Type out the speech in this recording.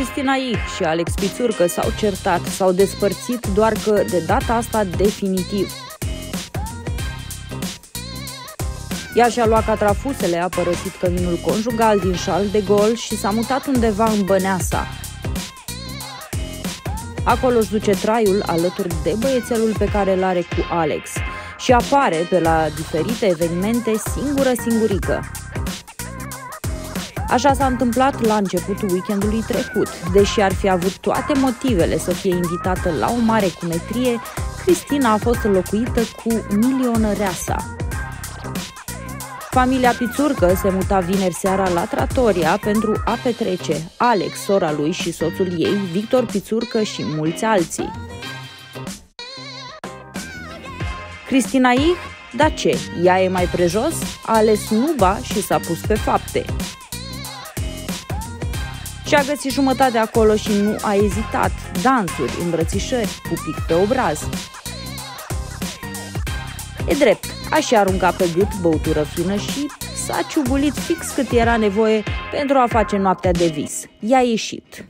Cristina ICH și Alex Pițurcă s-au certat, s-au despărțit, doar că de data asta definitiv. Ea și-a luat catrafusele, a părăsit căminul conjugal din Charles de Gaulle și s-a mutat undeva în Băneasa. Acolo își duce traiul alături de băiețelul pe care îl are cu Alex și apare pe la diferite evenimente singură-singurică. Așa s-a întâmplat la începutul weekendului trecut. Deși ar fi avut toate motivele să fie invitată la o mare cumetrie, Cristina a fost înlocuită cu milionăreasa. Familia Pițurcă se muta vineri seara la Tratoria pentru a petrece. Alex, sora lui și soțul ei, Victor Pițurcă și mulți alții. Cristina ICH? Da ce? Ea e mai prejos? A ales nuba și s-a pus pe fapte. Și-a găsit jumătate acolo și nu a ezitat. Dansuri, îmbrățișări, pupic pe obraz. E drept, a și aruncat pe gât băutură fină și s-a ciugulit fix cât era nevoie pentru a face noaptea de vis. I-a ieșit.